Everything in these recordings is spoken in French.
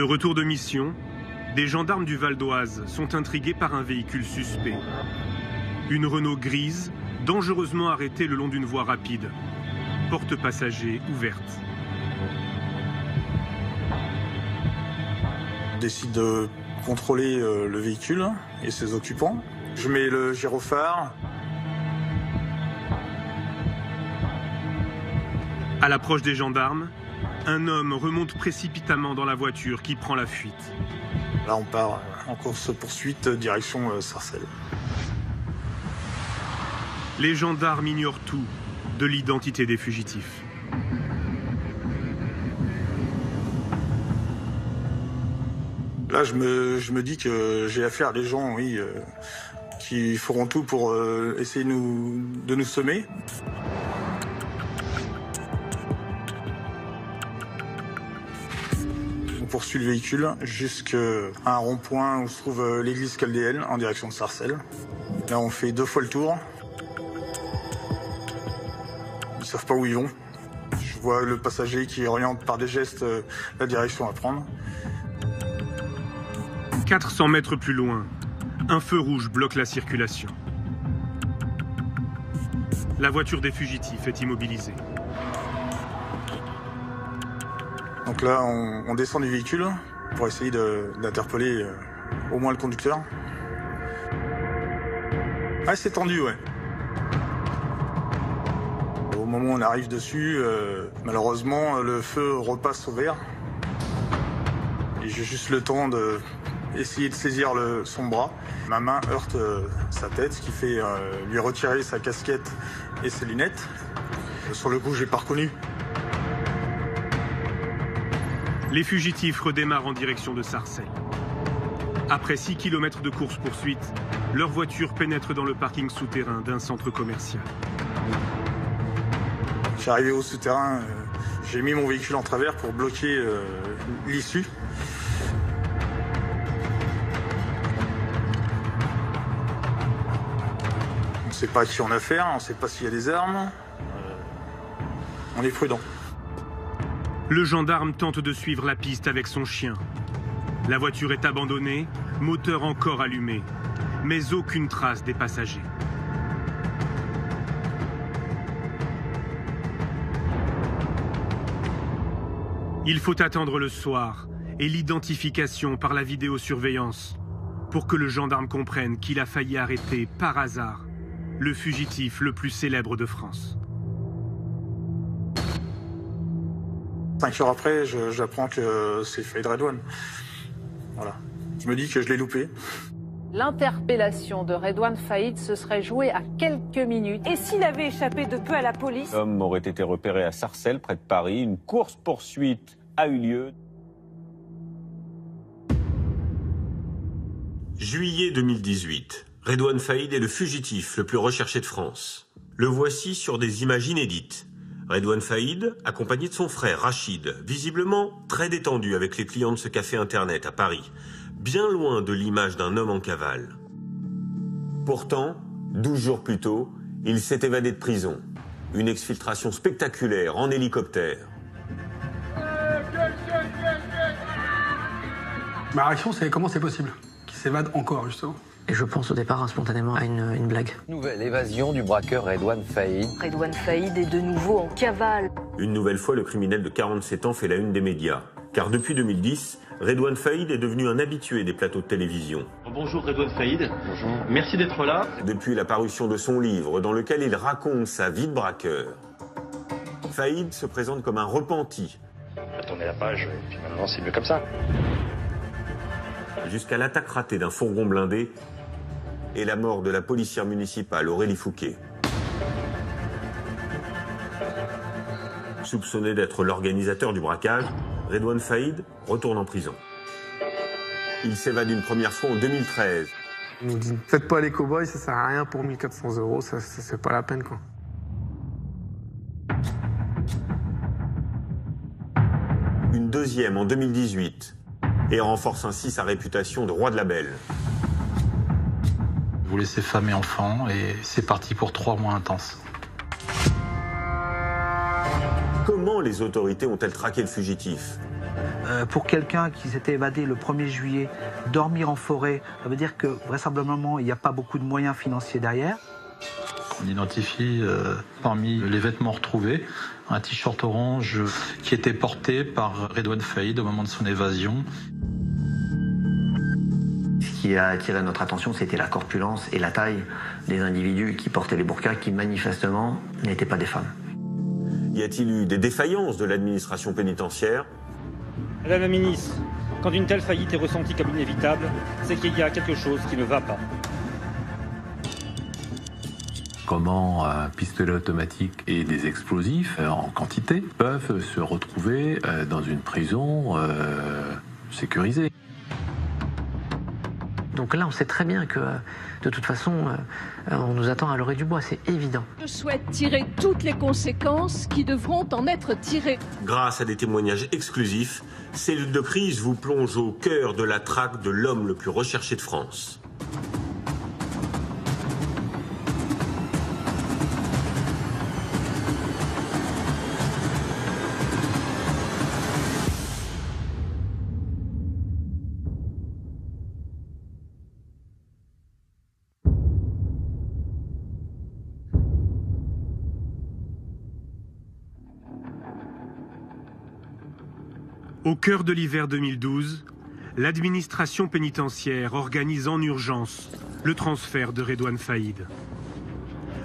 De retour de mission, des gendarmes du Val d'Oise sont intrigués par un véhicule suspect. Une Renault grise, dangereusement arrêtée le long d'une voie rapide. Porte passagers ouverte. Je décide de contrôler le véhicule et ses occupants. Je mets le gyrophare. À l'approche des gendarmes, un homme remonte précipitamment dans la voiture qui prend la fuite. Là, on part en course-poursuite direction Sarcelles. Les gendarmes ignorent tout de l'identité des fugitifs. Là, je me dis que j'ai affaire à des gens, oui, qui feront tout pour essayer de nous semer. Poursuit le véhicule jusqu'à un rond-point où se trouve l'église chaldéenne en direction de Sarcelles. Là, on fait deux fois le tour. Ils ne savent pas où ils vont. Je vois le passager qui oriente par des gestes la direction à prendre. 400 mètres plus loin, un feu rouge bloque la circulation. La voiture des fugitifs est immobilisée. Donc là, on descend du véhicule pour essayer d'interpeller au moins le conducteur. Ah, c'est tendu, ouais. Au moment où on arrive dessus, malheureusement, le feu repasse au vert. Et j'ai juste le temps d'essayer de saisir son bras. Ma main heurte sa tête, ce qui fait lui retirer sa casquette et ses lunettes. Sur le coup, je l'ai pas reconnu. Les fugitifs redémarrent en direction de Sarcelles. Après 6 km de course-poursuite, leur voiture pénètre dans le parking souterrain d'un centre commercial. Je suis arrivé au souterrain, j'ai mis mon véhicule en travers pour bloquer l'issue. On ne sait pas à qui on a affaire, on ne sait pas s'il y a des armes. On est prudent. Le gendarme tente de suivre la piste avec son chien. La voiture est abandonnée, moteur encore allumé, mais aucune trace des passagers. Il faut attendre le soir et l'identification par la vidéosurveillance pour que le gendarme comprenne qu'il a failli arrêter, par hasard, le fugitif le plus célèbre de France. 5 heures après, j'apprends que c'est Faïd Rédoine. Voilà. Je me dis que je l'ai loupé. L'interpellation de Rédoine Faïd se serait jouée à quelques minutes. Et s'il avait échappé de peu à la police? L'homme aurait été repéré à Sarcelles, près de Paris. Une course-poursuite a eu lieu. Juillet 2018. Rédoine Faïd est le fugitif le plus recherché de France. Le voici sur des images inédites. Rédoine Faïd, accompagné de son frère Rachid, visiblement très détendu avec les clients de ce café internet à Paris, bien loin de l'image d'un homme en cavale. Pourtant, 12 jours plus tôt, il s'est évadé de prison. Une exfiltration spectaculaire en hélicoptère. Ma réaction, c'est comment c'est possible qu'il s'évade encore, justement. Et je pense au départ spontanément à une blague. Nouvelle évasion du braqueur Rédoine Faïd. Rédoine Faïd est de nouveau en cavale. Une nouvelle fois, le criminel de 47 ans fait la une des médias. Car depuis 2010, Rédoine Faïd est devenu un habitué des plateaux de télévision. Bonjour Rédoine Faïd. Bonjour. Merci d'être là. Depuis la parution de son livre, dans lequel il raconte sa vie de braqueur, Faïd se présente comme un repenti. Tournez la page, et puis maintenant c'est mieux comme ça. Jusqu'à l'attaque ratée d'un fourgon blindé, et la mort de la policière municipale Aurélie Fouquet. Soupçonné d'être l'organisateur du braquage, Rédoine Faïd retourne en prison. Il s'évade une première fois en 2013. Il nous dit « Faites pas les cow-boys, ça sert à rien pour 1400 €, ça c'est pas la peine quoi ». Une deuxième en 2018 et renforce ainsi sa réputation de roi de la belle. Vous laissez femmes et enfants, et c'est parti pour 3 mois intenses. Comment les autorités ont-elles traqué le fugitif? Pour quelqu'un qui s'était évadé le 1er juillet, dormir en forêt, ça veut dire que vraisemblablement, il n'y a pas beaucoup de moyens financiers derrière. On identifie parmi les vêtements retrouvés un t-shirt orange qui était porté par Rédoine Faïd au moment de son évasion. Ce qui a attiré notre attention, c'était la corpulence et la taille des individus qui portaient les burqas, qui manifestement n'étaient pas des femmes. Y a-t-il eu des défaillances de l'administration pénitentiaire? Madame la ministre, quand une telle faillite est ressentie comme inévitable, c'est qu'il y a quelque chose qui ne va pas. Comment un pistolet automatique et des explosifs en quantité peuvent se retrouver dans une prison sécurisée. Donc là, on sait très bien que, de toute façon, on nous attend à l'orée du bois, c'est évident. Je souhaite tirer toutes les conséquences qui devront en être tirées. Grâce à des témoignages exclusifs, Cellule de Crise vous plonge au cœur de la traque de l'homme le plus recherché de France. Au cœur de l'hiver 2012, l'administration pénitentiaire organise en urgence le transfert de Rédoine Faïd.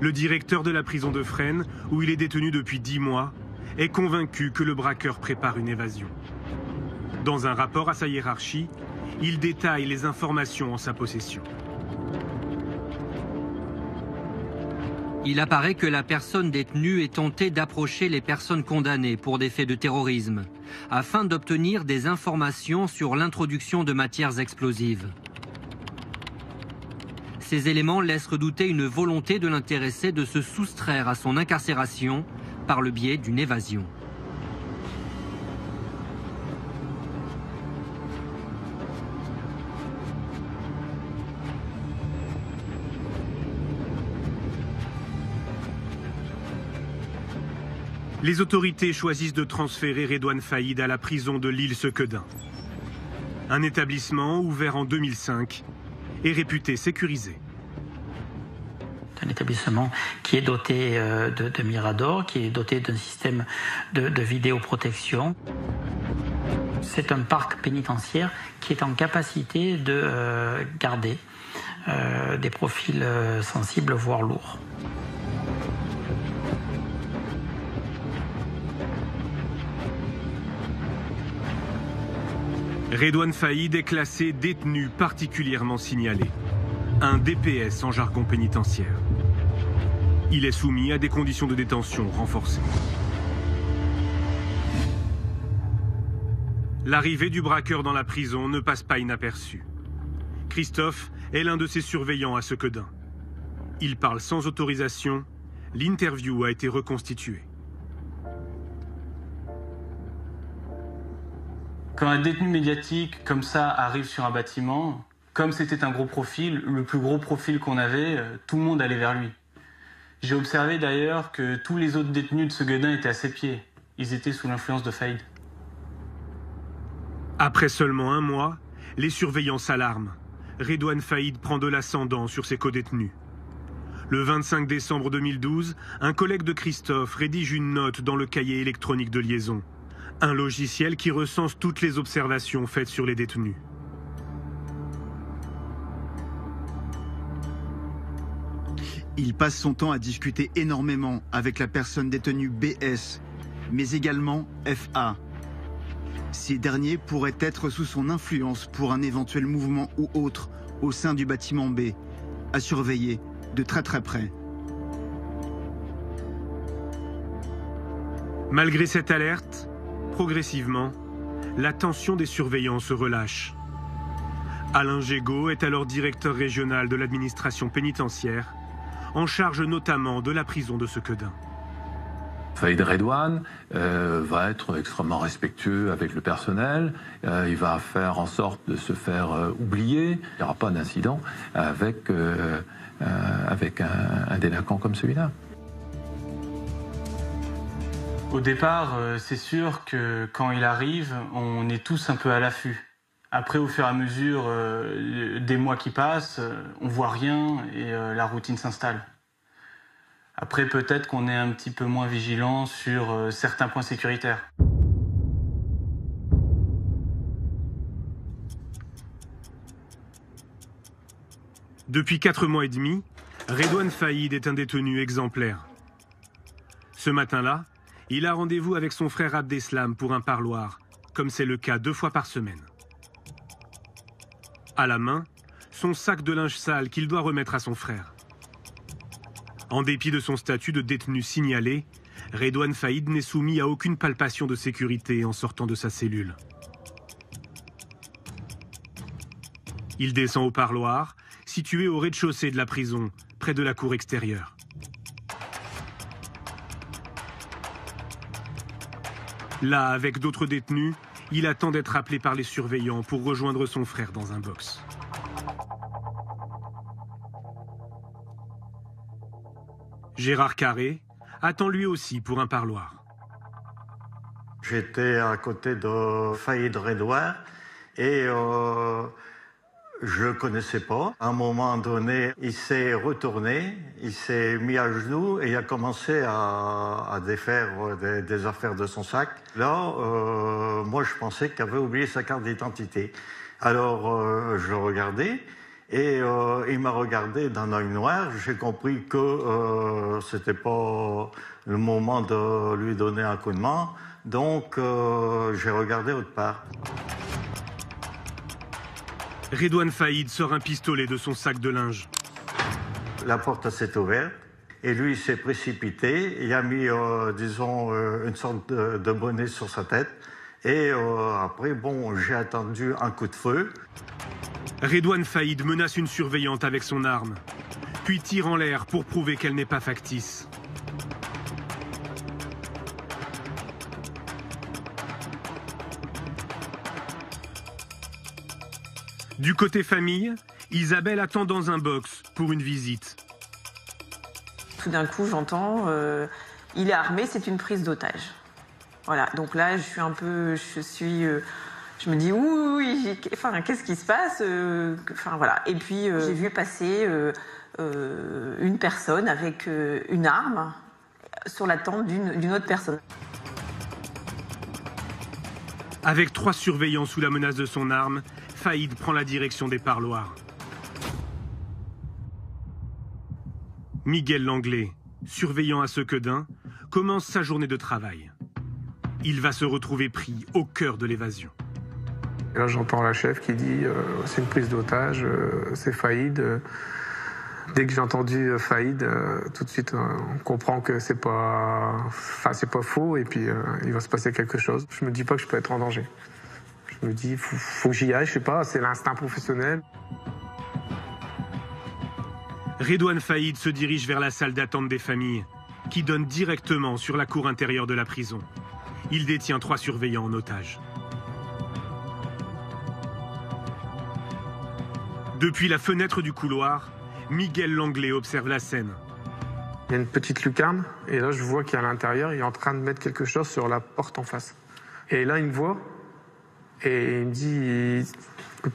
Le directeur de la prison de Fresnes, où il est détenu depuis 10 mois, est convaincu que le braqueur prépare une évasion. Dans un rapport à sa hiérarchie, il détaille les informations en sa possession. Il apparaît que la personne détenue est tentée d'approcher les personnes condamnées pour des faits de terrorisme, afin d'obtenir des informations sur l'introduction de matières explosives. Ces éléments laissent redouter une volonté de l'intéressé de se soustraire à son incarcération par le biais d'une évasion. Les autorités choisissent de transférer Rédoine Faïd à la prison de Lille-Sequedin. Un établissement ouvert en 2005 et réputé sécurisé. Un établissement qui est doté de miradors, qui est doté d'un système de vidéoprotection. C'est un parc pénitentiaire qui est en capacité de garder des profils sensibles, voire lourds. Rédoine Faïd est classé détenu particulièrement signalé, un DPS en jargon pénitentiaire. Il est soumis à des conditions de détention renforcées. L'arrivée du braqueur dans la prison ne passe pas inaperçue. Christophe est l'un de ses surveillants à Sequedin. Il parle sans autorisation, l'interview a été reconstituée. Quand un détenu médiatique comme ça arrive sur un bâtiment, comme c'était un gros profil, le plus gros profil qu'on avait, tout le monde allait vers lui. J'ai observé d'ailleurs que tous les autres détenus de Sequedin étaient à ses pieds. Ils étaient sous l'influence de Faïd. Après seulement 1 mois, les surveillants s'alarment. Rédoine Faïd prend de l'ascendant sur ses codétenus. Le 25 décembre 2012, un collègue de Christophe rédige une note dans le cahier électronique de liaison. Un logiciel qui recense toutes les observations faites sur les détenus. Il passe son temps à discuter énormément avec la personne détenue BS, mais également FA. Ces derniers pourraient être sous son influence pour un éventuel mouvement ou autre au sein du bâtiment B, à surveiller de très près. Malgré cette alerte, progressivement, la tension des surveillants se relâche. Alain Jégaud est alors directeur régional de l'administration pénitentiaire, en charge notamment de la prison de Sequedin. Faïd Rédoine va être extrêmement respectueux avec le personnel, il va faire en sorte de se faire oublier, il n'y aura pas d'incident avec, avec un délinquant comme celui-là. Au départ, c'est sûr que quand il arrive, on est tous un peu à l'affût. Après, au fur et à mesure des mois qui passent, on voit rien et la routine s'installe. Après, peut-être qu'on est un petit peu moins vigilant sur certains points sécuritaires. Depuis 4 mois et demi, Rédoine Faïd est un détenu exemplaire. Ce matin-là, il a rendez-vous avec son frère Abdeslam pour un parloir, comme c'est le cas 2 fois par semaine. À la main, son sac de linge sale qu'il doit remettre à son frère. En dépit de son statut de détenu signalé, Rédoine Faïd n'est soumis à aucune palpation de sécurité en sortant de sa cellule. Il descend au parloir, situé au rez-de-chaussée de la prison, près de la cour extérieure. Là, avec d'autres détenus, il attend d'être appelé par les surveillants pour rejoindre son frère dans un box. Gérard Carré attend lui aussi pour un parloir. J'étais à côté de Faïd Rédoine et je ne le connaissais pas. À un moment donné, il s'est retourné, il s'est mis à genoux et il a commencé à défaire des affaires de son sac. Là, moi je pensais qu'il avait oublié sa carte d'identité. Alors je le regardais et il m'a regardé d'un œil noir. J'ai compris que c'était pas le moment de lui donner un coup de main. Donc j'ai regardé autre part. Rédoine Faïd sort un pistolet de son sac de linge. La porte s'est ouverte et lui s'est précipité. Il a mis, disons, une sorte de bonnet sur sa tête. Et après, bon, j'ai attendu un coup de feu. Rédoine Faïd menace une surveillante avec son arme, puis tire en l'air pour prouver qu'elle n'est pas factice. Du côté famille, Isabelle attend dans un box pour une visite. Tout d'un coup, j'entends, il est armé, c'est une prise d'otage. Voilà, donc là, je suis un peu, je me dis, oui, enfin, qu'est-ce qui se passe, enfin voilà. Et puis j'ai vu passer une personne avec une arme sur la tente d'une autre personne. Avec 3 surveillants sous la menace de son arme, Faïd prend la direction des parloirs. Miguel Langlais, surveillant à Sequedin, commence sa journée de travail. Il va se retrouver pris au cœur de l'évasion. Là, j'entends la chef qui dit c'est une prise d'otage, c'est Faïd. Dès que j'ai entendu Faïd, tout de suite, on comprend que c'est pas faux et puis il va se passer quelque chose. Je me dis pas que je peux être en danger. Je me dis, faut que j'y aille, je sais pas, c'est l'instinct professionnel. Rédoine Faïd se dirige vers la salle d'attente des familles, qui donne directement sur la cour intérieure de la prison. Il détient 3 surveillants en otage. Depuis la fenêtre du couloir, Miguel Langlais observe la scène. Il y a une petite lucarne, et là je vois qu'à l'intérieur, il est en train de mettre quelque chose sur la porte en face. Et là, il me voit. Et il me dit,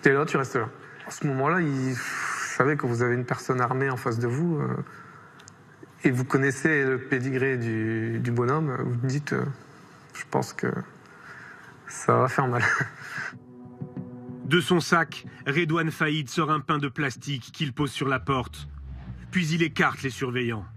t'es là, tu restes là. À ce moment-là, vous savez, quand vous avez une personne armée en face de vous, et vous connaissez le pédigré du bonhomme, vous me dites, je pense que ça va faire mal. De son sac, Rédoine Faïd sort un pain de plastique qu'il pose sur la porte. Puis il écarte les surveillants.